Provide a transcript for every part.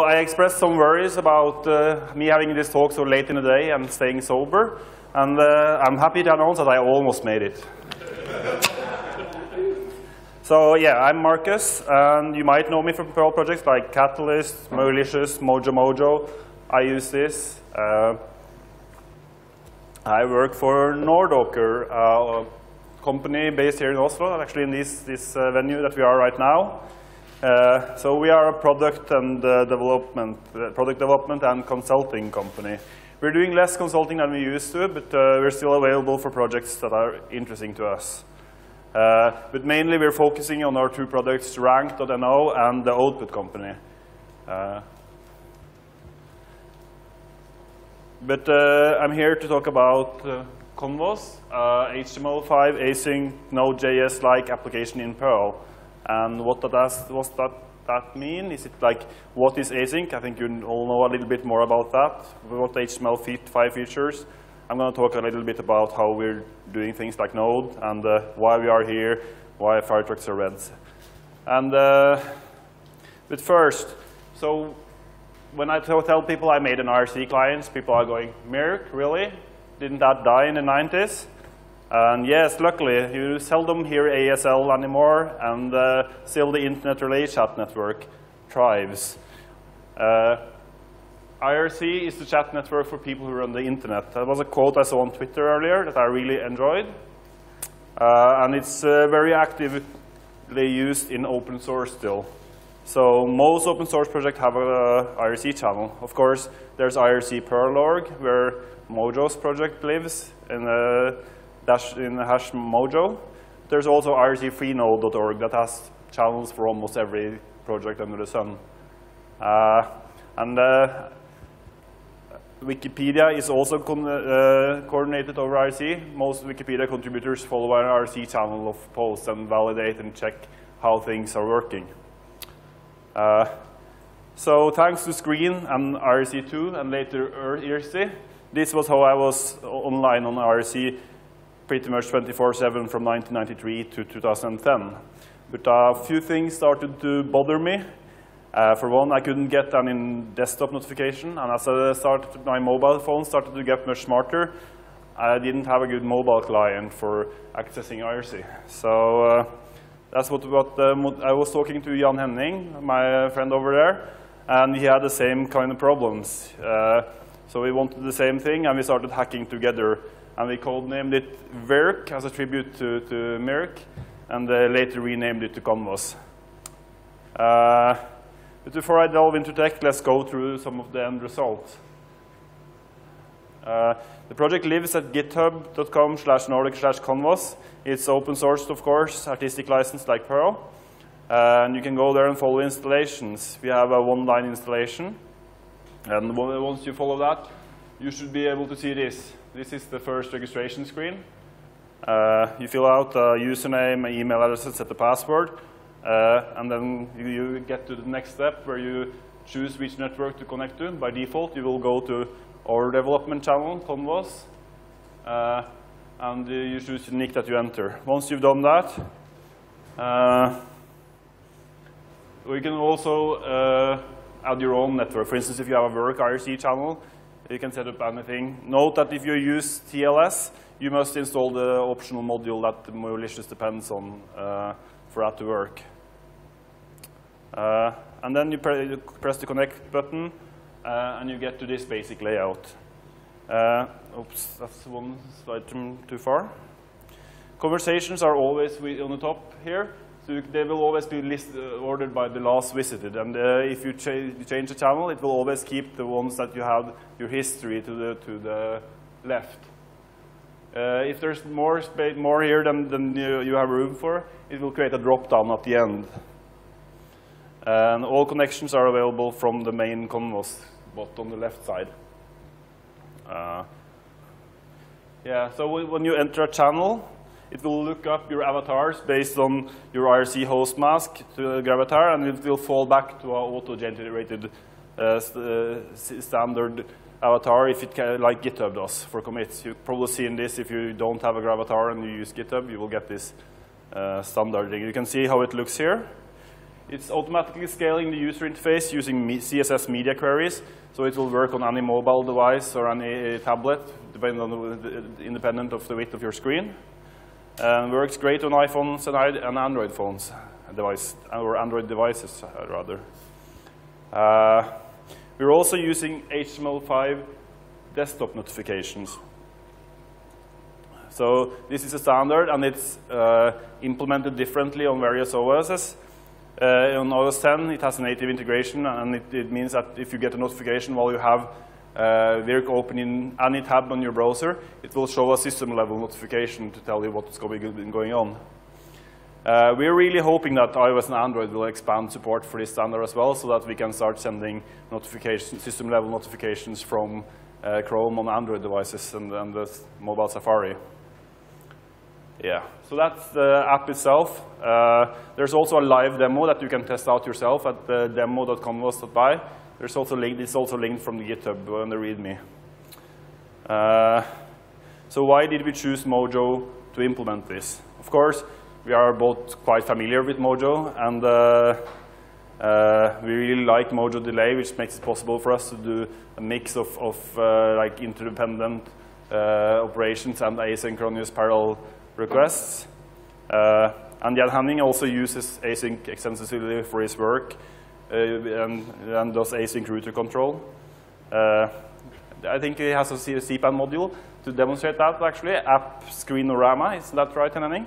I expressed some worries about me having this talk so late in the day and staying sober, and I'm happy to announce that I almost made it. So yeah, I'm Marcus, and you might know me from Perl projects like Catalyst, Mojolicious, Mojo. I use this. I work for Nordoker, a company based here in Oslo, actually in this venue that we are right now. So we are a product and product development and consulting company. We're doing less consulting than we used to, but we're still available for projects that are interesting to us. But mainly we're focusing on our two products, Rank.no and the Output Company. I'm here to talk about Convos, HTML5 async Node.js-like application in Perl. And what that mean? Is it like, what is async? I think you all know a little bit more about that. What HTML5 features. I'm going to talk a little bit about how we're doing things like Node and why we are here, why firetrucks are red. And but first, so when I tell people I made an IRC client, people are going, "mIRC, really? Didn't that die in the 90s?" And yes, luckily, you seldom hear ASL anymore, and still the Internet Relay Chat Network thrives. IRC is the chat network for people who run the Internet. That was a quote I saw on Twitter earlier that I really enjoyed. And it's very actively used in open source still. So most open source projects have an IRC channel. Of course, there's IRC Perl.org, where Mojo's project lives, and in the hash Mojo. There's also irc.freenode.org that has channels for almost every project under the sun. Wikipedia is also coordinated over IRC. Most Wikipedia contributors follow an IRC channel of posts and validate and check how things are working. So thanks to Screen and IRC2 and later IRC, this was how I was online on IRC pretty much 24/7 from 1993 to 2010. But a few things started to bother me. For one, I couldn't get any desktop notification, and as I started, my mobile phone started to get much smarter. I didn't have a good mobile client for accessing IRC. So that's what I was talking to Jan Henning, my friend over there, and he had the same kind of problems. So we wanted the same thing, and we started hacking together. And we codenamed it Virk as a tribute to mIRC, and later renamed it to Convos. But before I delve into tech, let's go through some of the end results. The project lives at github.com/nordic/convos. It's open sourced, of course, artistic license like Perl. And you can go there and follow installations. We have a one-line installation. And once you follow that, you should be able to see this. This is the first registration screen. You fill out a username, an email address, set the password, and then you get to the next step where you choose which network to connect to. By default, you will go to our development channel, Convos, and you choose the nick that you enter. Once you've done that, we can also add your own network. For instance, if you have a Virk IRC channel, you can set up anything. Note that if you use TLS, you must install the optional module that Mojolicious depends on for that to work. And then you press the connect button, and you get to this basic layout. Oops, that's one slide too far. Conversations are always on the top here. So they will always be ordered by the last visited. And if you change the channel, it will always keep the ones that you have your history to the left. If there's more here than you have room for, it will create a drop-down at the end. And all connections are available from the main Convos bot on the left side. Yeah, so when you enter a channel, it will look up your avatars based on your IRC host mask to Gravatar, and it will fall back to our auto-generated standard avatar, if it can, like GitHub does for commits. You've probably seen this. If you don't have a Gravatar and you use GitHub, you will get this standard thing. You can see how it looks here. It's automatically scaling the user interface using CSS media queries, so it will work on any mobile device or any tablet, independent of the width of your screen. Works great on iPhones and Android phones, or Android devices, rather. We're also using HTML5 desktop notifications. So this is a standard, and it's implemented differently on various OSs. On OS X, it has a native integration, and it means that if you get a notification while you have Virk open in any tab on your browser, it will show a system-level notification to tell you what's going on. We're really hoping that iOS and Android will expand support for this standard as well, so that we can start sending system-level notifications from Chrome on Android devices and the mobile Safari. Yeah, so that's the app itself. There's also a live demo that you can test out yourself at demo.convos.by. There's also linked, it's also linked from the GitHub on the README. So why did we choose Mojo to implement this? Of course, we are both quite familiar with Mojo, and we really like Mojo Delay, which makes it possible for us to do a mix of interdependent operations and asynchronous parallel requests. And Jan Henning also uses async extensively for his work, and does async router control. I think he has a CPAN module to demonstrate that, actually, app screen-orama, isn't that right, Jan Henning?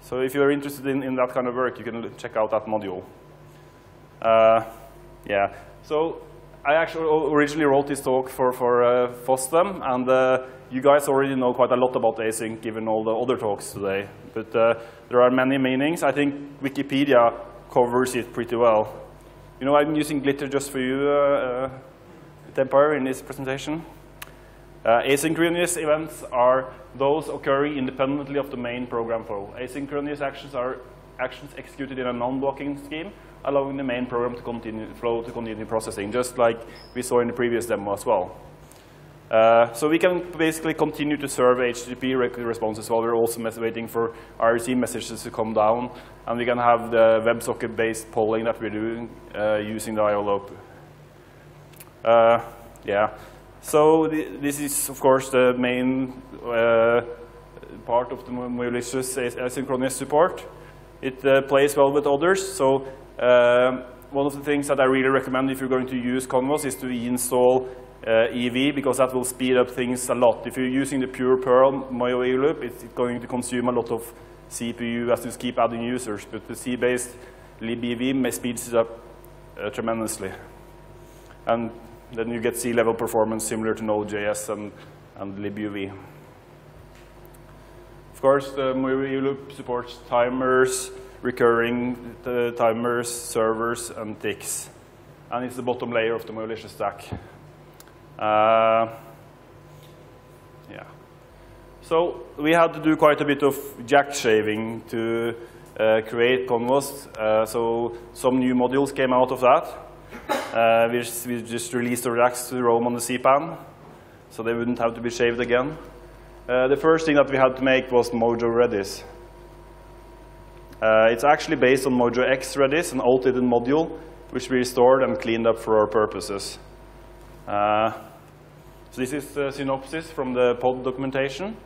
So if you're interested in that kind of work, you can check out that module. Yeah, so I actually originally wrote this talk for FOSDEM, and you guys already know quite a lot about async given all the other talks today. But there are many meanings. I think Wikipedia covers it pretty well. You know, I'm using glitter just for you, Tempire, in this presentation. Asynchronous events are those occurring independently of the main program flow. Asynchronous actions are actions executed in a non-blocking scheme, allowing the main program to continue processing, just like we saw in the previous demo as well. So we can basically continue to serve HTTP responses while we're also waiting for IRC messages to come down, and we can have the WebSocket-based polling that we're doing using the IO loop. Yeah. So this is, of course, the main part of the Mojolicious asynchronous support. It plays well with others. So one of the things that I really recommend if you're going to use Convos is to install EV, because that will speed up things a lot. If you're using the pure Perl Mojo IO loop, it's going to consume a lot of CPU as you keep adding users. But the C-based libev speeds it up tremendously. And then you get C-level performance similar to Node.js and libuv. Of course, the Mojo loop supports timers, recurring timers, servers, and ticks. And it's the bottom layer of the Mojolicious stack. Yeah. So we had to do quite a bit of jack shaving to create Convos. So some new modules came out of that. We just released the racks to roam on the CPAN, so they wouldn't have to be shaved again. The first thing that we had to make was Mojo Redis. It's actually based on Mojo X Redis, an old hidden module, which we restored and cleaned up for our purposes. So this is the synopsis from the pod documentation.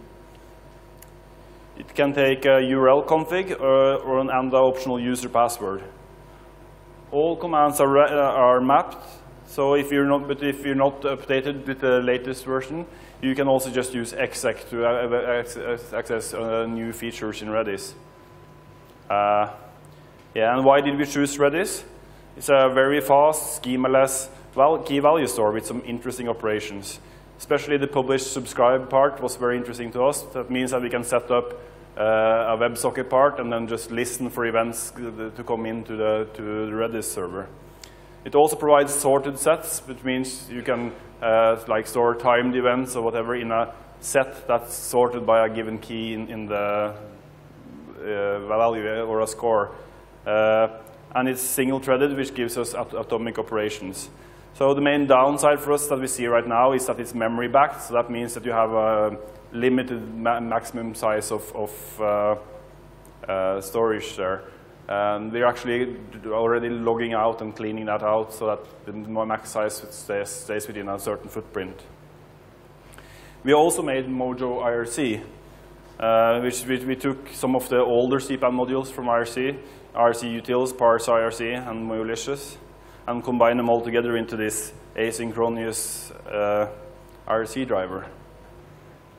It can take a URL config or an ANDA optional user password. All commands are mapped, so if you're not updated with the latest version, you can also just use exec to access new features in Redis. Yeah, and why did we choose Redis? It's a very fast, schemaless key value store with some interesting operations. Especially the publish/subscribe part was very interesting to us. That means that we can set up a WebSocket part and then just listen for events to come into to the Redis server. It also provides sorted sets, which means you can store timed events or whatever in a set that's sorted by a given key in the value or a score. And it's single-threaded, which gives us atomic operations. So the main downside for us that we see right now is that it's memory-backed, so that means that you have a limited maximum size of storage there. They're actually already logging out and cleaning that out so that the max size stays within a certain footprint. We also made Mojo IRC, which we took some of the older CPAN modules from IRC, IRC utils, parse IRC, and Mojolicious, and combined them all together into this asynchronous IRC driver.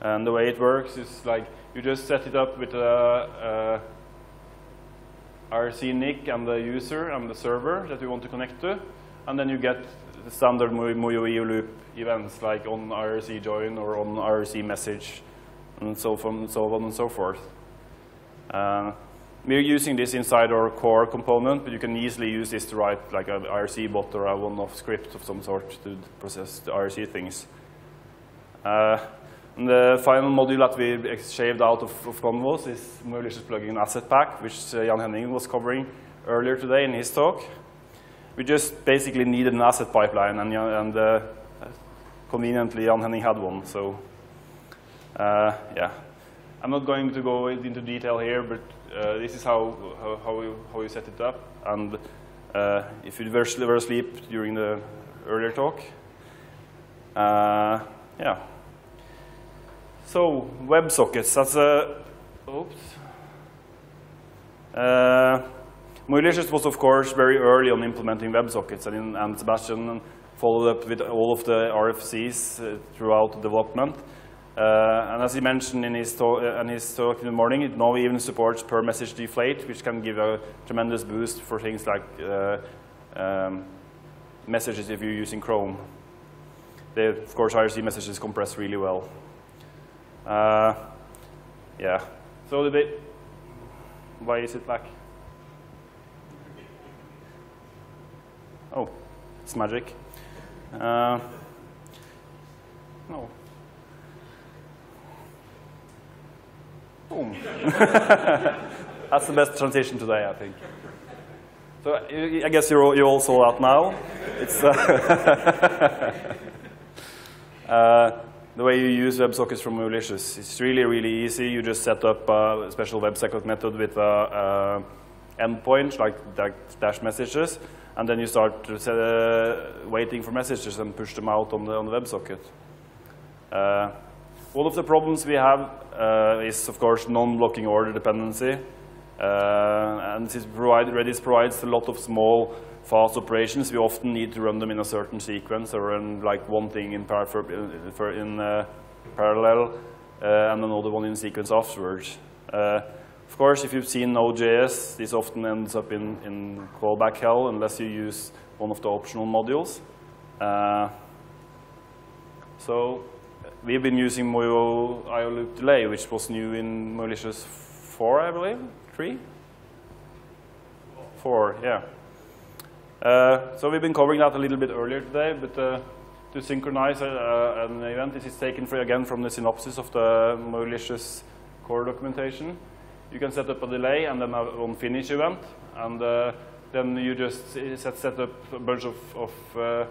And the way it works is like you just set it up with a IRC NIC and the user and the server that you want to connect to, and then you get the standard Mojo loop events like on IRC join or on IRC message, and so on and so forth. We're using this inside our core component, but you can easily use this to write like an IRC bot or a one-off script of some sort to process the IRC things. And the final module that we shaved out of Convos is Mojolicious plugin asset pack, which Jan Henning was covering earlier today in his talk. We just basically needed an asset pipeline, and conveniently Jan Henning had one. So, yeah, I'm not going to go into detail here, but this is how you set it up. And if you were asleep during the earlier talk, yeah. So WebSockets, that's a Mojolicious was of course very early on implementing WebSockets, and Sebastian followed up with all of the RFCs throughout the development. And as he mentioned in his talk in the morning, it now even supports per message deflate, which can give a tremendous boost for things like messages if you're using Chrome. They, of course, IRC messages compress really well. Yeah. So the bit. Why is it black? Oh, it's magic. No. Boom. That's the best transition today, I think. So I guess you all saw that now. It's the way you use WebSockets from Mojolicious. It's really, really easy. You just set up a special WebSocket method with endpoints like dash messages, and then you start waiting for messages and push them out on the WebSocket. One of the problems we have is, of course, non-blocking order dependency, and Redis provides a lot of small fast operations. We often need to run them in a certain sequence or run like one thing in parallel and another one in sequence afterwards. Of course, if you've seen Node.js, this often ends up in callback hell unless you use one of the optional modules. So we've been using Mojo IO loop delay, which was new in Mojolicious 4, I believe, 3? 4, yeah. So we've been covering that a little bit earlier today, but to synchronize an event, this is taken again from the synopsis of the Mojolicious core documentation. You can set up a delay and then have one finish event, and then you just set up a bunch of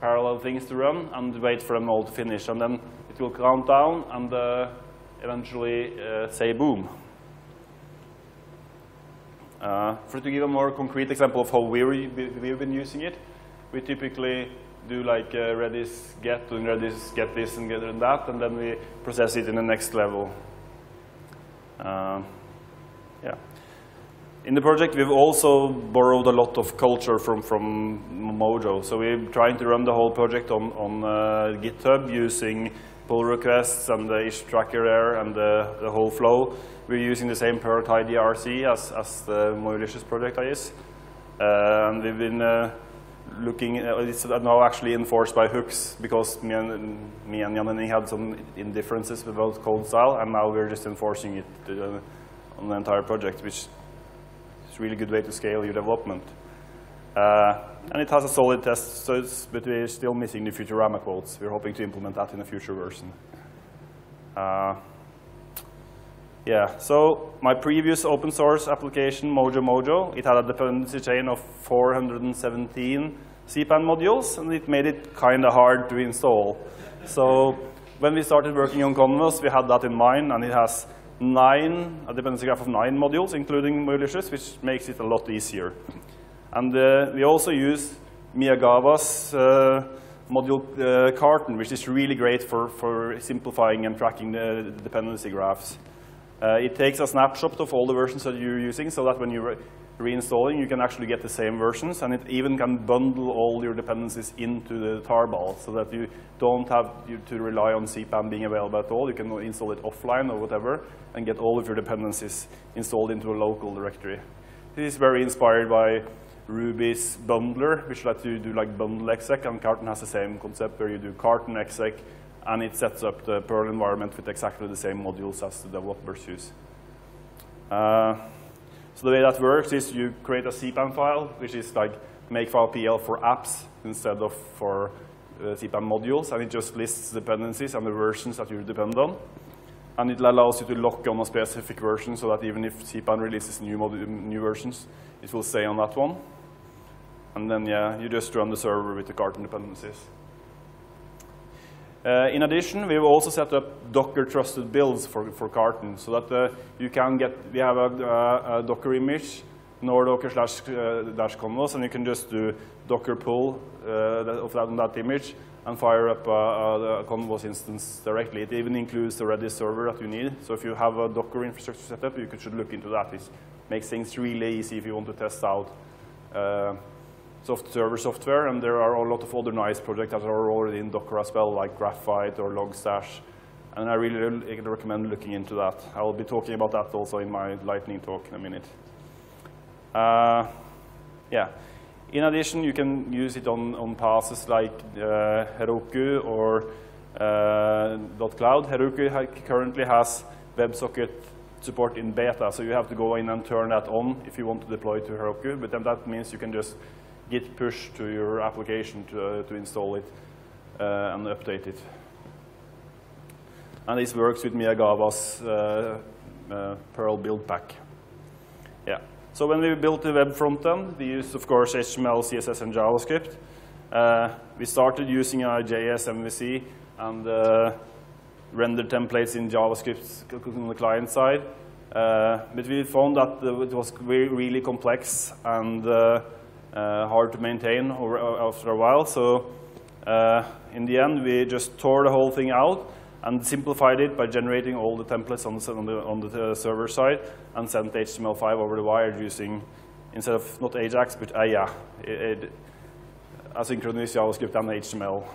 parallel things to run and wait for them all to finish, and then it will count down and eventually say boom. To give a more concrete example of how we've been using it, we typically do like Redis get and Redis get this and get that, and then we process it in the next level. Yeah. In the project, we've also borrowed a lot of culture from Mojo. So we're trying to run the whole project on GitHub using pull requests and the issue tracker there and the whole flow. We're using the same Perl tidy IRC as the Mojolicious project is. And we've been looking, it's now actually enforced by hooks because me and Jan Henning had some indifferences about code style, and now we're just enforcing it on the entire project, which is a really good way to scale your development. And it has a solid test, so but we're still missing the Futurama quotes. We're hoping to implement that in a future version. Yeah, so my previous open source application, Mojo, it had a dependency chain of 417 CPAN modules, and it made it kind of hard to install. So when we started working on Convos, we had that in mind, and it has 9, a dependency graph of 9 modules, including Mojolicious, which makes it a lot easier. And we also use Miyagawa's module Carton, which is really great for simplifying and tracking the dependency graphs. It takes a snapshot of all the versions that you're using, so that when you're reinstalling, you can actually get the same versions, and it even can bundle all your dependencies into the tarball, so that you don't have to rely on CPAN being available at all. You can install it offline or whatever, and get all of your dependencies installed into a local directory. This is very inspired by Ruby's bundler, which lets you do like bundle exec, and Carton has the same concept where you do Carton exec, and it sets up the Perl environment with exactly the same modules as the developers use. So the way that works is you create a CPAN file, which is like makefile PL for apps instead of for CPAN modules, and it just lists dependencies and the versions that you depend on. And it allows you to lock on a specific version so that even if CPAN releases new versions, it will stay on that one. And then, yeah, you just run the server with the Carton dependencies. In addition, we've also set up Docker trusted builds for Carton, so that you can get, we have a Docker image, Nordoker / Convos, and you can just do Docker pull on that image and fire up a Convos instance directly. It even includes the Redis server that you need. So if you have a Docker infrastructure set up, you should look into that. It makes things really easy if you want to test out server software, and there are a lot of other nice projects that are already in Docker as well, like Graphite or Logstash, and I really recommend looking into that. I will be talking about that also in my lightning talk in a minute. Yeah. In addition, you can use it on passes like Heroku or .cloud. Heroku currently has WebSocket support in beta, so you have to go in and turn that on if you want to deploy to Heroku, but then that means you can just git push to your application to install it and update it. And this works with Miyagawa's Perl build pack. Yeah. So when we built the web front end, we used, of course, HTML, CSS, and JavaScript. We started using our JS MVC and render templates in JavaScript on the client side. But we found that it was really complex and hard to maintain after a while, so in the end we just tore the whole thing out and simplified it by generating all the templates on the server side and sent HTML5 over the wire using, instead of not Ajax, but AYA, asynchronous JavaScript and HTML.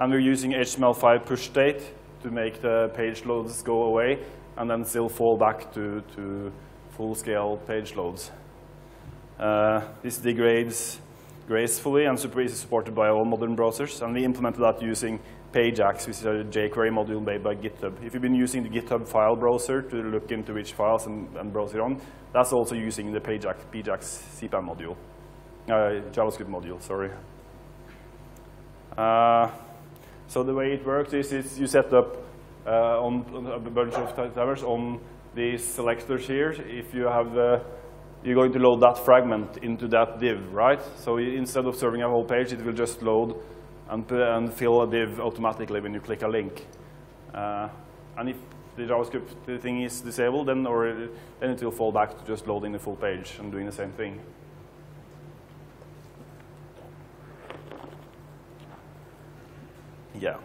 And we're using HTML5 push state to make the page loads go away and then still fall back to full-scale page loads. This degrades gracefully and is supported by all modern browsers, and we implemented that using Pjax, which is a jQuery module made by GitHub. If you've been using the GitHub file browser to look into which files and browse it on, that's also using the Pjax CPAN module, JavaScript module, sorry. So the way it works is you set up on a bunch of timers on these selectors here. If you have you're going to load that fragment into that div, right? So instead of serving a whole page, it will just load and fill a div automatically when you click a link. And if the JavaScript thing is disabled, then it will fall back to just loading the full page and doing the same thing. Yeah.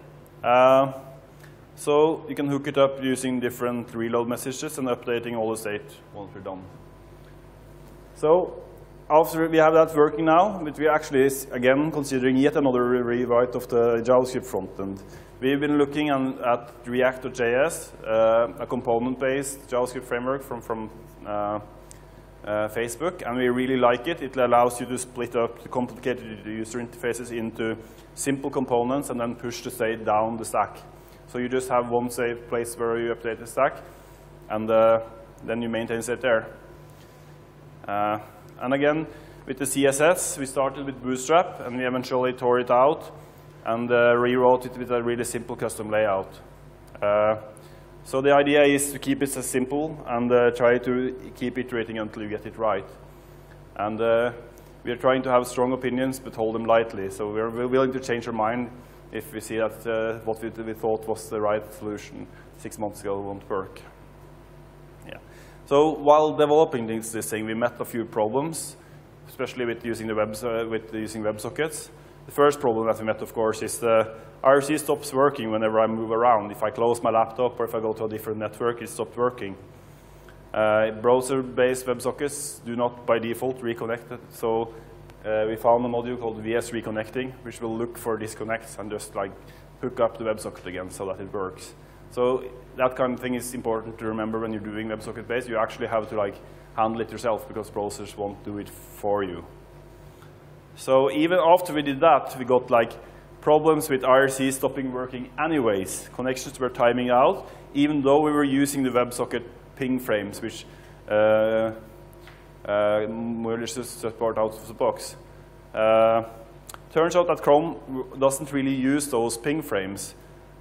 So you can hook it up using different reload messages and updating all the state once you're done. So after we have that working now, but we actually is again considering yet another rewrite of the JavaScript frontend. We've been looking at React.js, a component-based JavaScript framework from Facebook, and we really like it. It allows you to split up the complicated user interfaces into simple components and then push the state down the stack. So you just have one safe place where you update the stack, and then you maintain state there. And again, with the CSS, we started with Bootstrap, and we eventually tore it out and rewrote it with a really simple custom layout. So the idea is to keep it as simple and try to keep iterating until you get it right. And we are trying to have strong opinions, but hold them lightly. So we're willing to change our mind if we see that what we thought was the right solution. 6 months ago won't work. Yeah. So while developing this thing, we met a few problems, especially with using the WebSockets. The first problem that we met, of course, is the IRC stops working whenever I move around. If I close my laptop or if I go to a different network, it stopped working. Browser-based WebSockets do not, by default, reconnect. So we found a module called VS Reconnecting, which will look for disconnects and just like hook up the WebSocket again so that it works. So that kind of thing is important to remember when you're doing WebSocket-based. You actually have to like handle it yourself because browsers won't do it for you. So even after we did that, we got like problems with IRC stopping working anyways. Connections were timing out, even though we were using the WebSocket ping frames, which Mojolicious support out of the box. Turns out that Chrome doesn't really use those ping frames.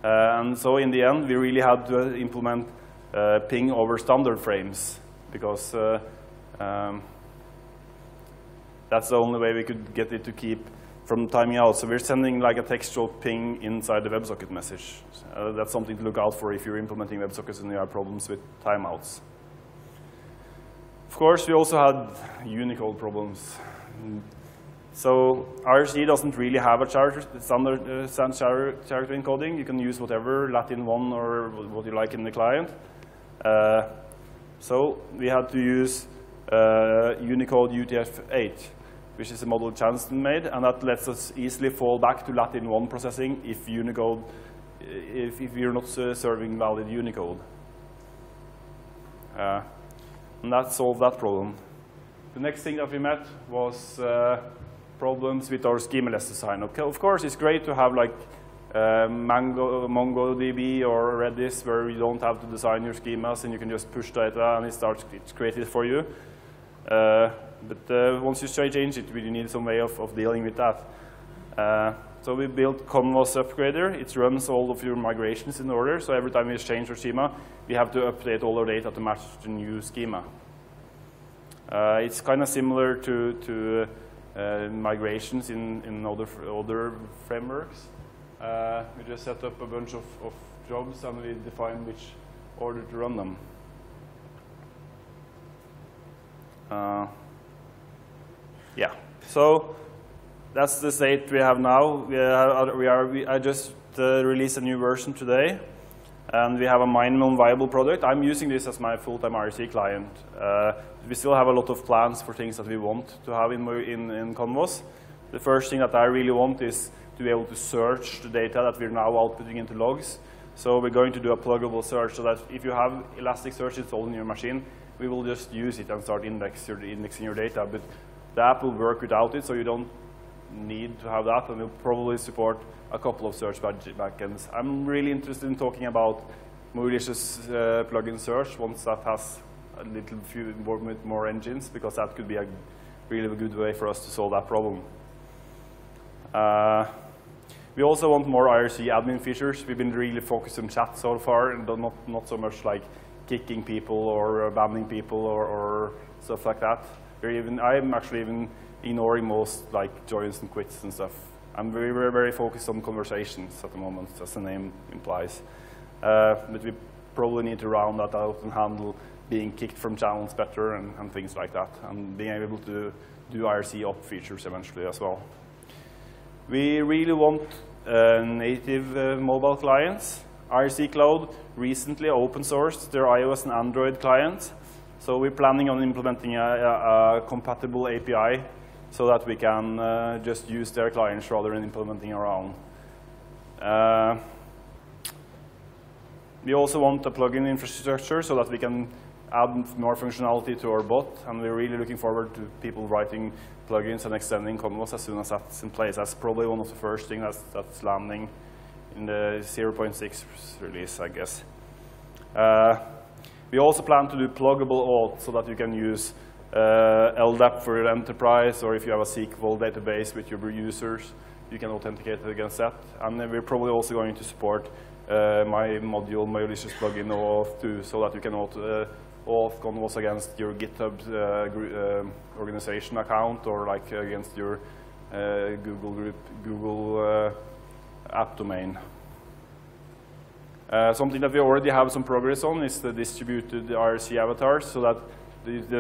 And so in the end, we really had to implement ping over standard frames because that's the only way we could get it to keep from timing out. So we're sending like a textual ping inside the WebSocket message. That's something to look out for if you're implementing WebSockets and you have problems with timeouts. Of course, we also had Unicode problems. So IRC doesn't really have a standard character encoding. You can use whatever, Latin 1 or what you like in the client. So we had to use Unicode UTF-8, which is a model Chanston made, and that lets us easily fall back to Latin 1 processing if Unicode, if you're not serving valid Unicode. And that solved that problem. The next thing that we met was problems with our schemaless design. Okay, of course, it's great to have like MongoDB or Redis, where you don't have to design your schemas and you can just push data and it starts created for you. But once you change it, you need some way of dealing with that. So we built Convos Upgrader. It runs all of your migrations in order. So every time we change our schema, we have to update all our data to match the new schema. It's kind of similar to migrations in other frameworks. We just set up a bunch of jobs and we define which order to run them. Yeah, so that's the state we have now. I just released a new version today, and we have a minimum viable product. I'm using this as my full-time IRC client. We still have a lot of plans for things that we want to have in Convos. The first thing that I really want is to be able to search the data that we're now outputting into logs. So we're going to do a pluggable search so that if you have Elasticsearch installed in your machine, we will just use it and start indexing your data. But the app will work without it, so you don't need to have that, and we'll probably support a couple of search backends. I'm really interested in talking about Mojolicious plugin search once that has a little few more engines, because that could be a really good way for us to solve that problem. We also want more IRC admin features. We've been really focused on chat so far, and not so much like kicking people or banning people or stuff like that. I'm actually even ignoring most like joins and quits and stuff. I'm very, very focused on conversations at the moment, as the name implies. But we probably need to round that out and handle being kicked from channels better and things like that, and being able to do IRC op features eventually as well. We really want native mobile clients. IRC Cloud recently open sourced their iOS and Android clients. So we're planning on implementing a compatible API so that we can just use their clients rather than implementing our own. We also want a plugin infrastructure so that we can add more functionality to our bot, and we're really looking forward to people writing plugins and extending Convos as soon as that's in place. That's probably one of the first things that's landing in the 0.6 release, I guess. We also plan to do pluggable auth so that you can use LDAP for your enterprise, or if you have a SQL database with your users, you can authenticate against that. And then we're probably also going to support my module, Mojolicious plugin auth too, so that you can auth Convos against your GitHub organization account, or like against your Google app domain. Something that we already have some progress on is the distributed IRC avatars, so that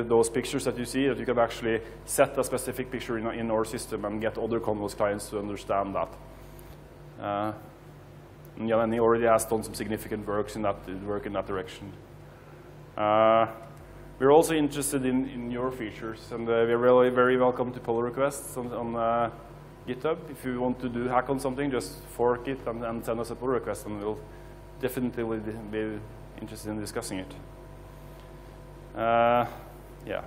those pictures that you see, that you can actually set a specific picture in our system and get other Convos clients to understand that. And Jan Henning already has done some significant work in that direction. We're also interested in your features, and we're really very welcome to pull requests on GitHub. If you want to do hack on something, just fork it and send us a pull request, and we'll definitely be interested in discussing it. Yeah.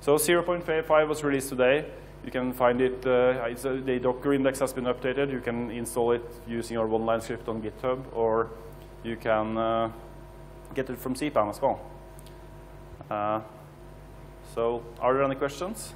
So 0.5 was released today. You can find it. The Docker index has been updated. You can install it using our one-line script on GitHub, or you can get it from CPAN as well. So are there any questions?